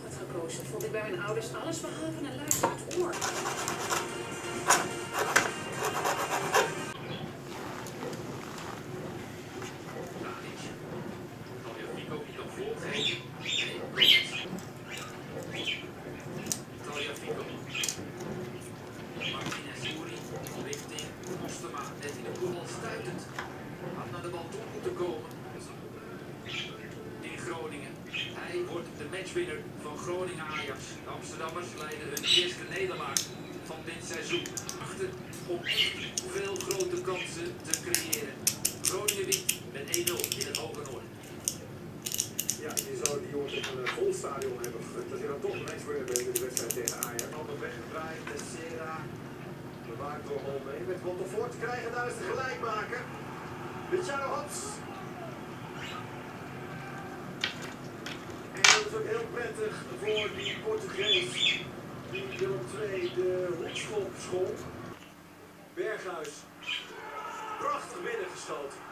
zelf had gekozen, vond ik bij mijn ouders alles behalve een luisterend oor. Matchwinner van Groningen Ajax. De Amsterdammers leiden hun eerste nederlaag van dit seizoen. Achter om veel grote kansen te creëren. Groningen wint met 1-0 in het Hoge Noorden. Ja, je zou die jongens op een vol stadion hebben gegund. Dat je dan toch matchwinner bent in de wedstrijd tegen Ajax. Altijd weggedraaid, de Sera. Bewaakt door Holmeen. Met Wattenvoort krijgen daar eens de gelijk maken. Luciano Hops. Het is ook heel prettig voor die Portugees die 0-2 de hoekschop school. Berghuis, prachtig binnengeschoten.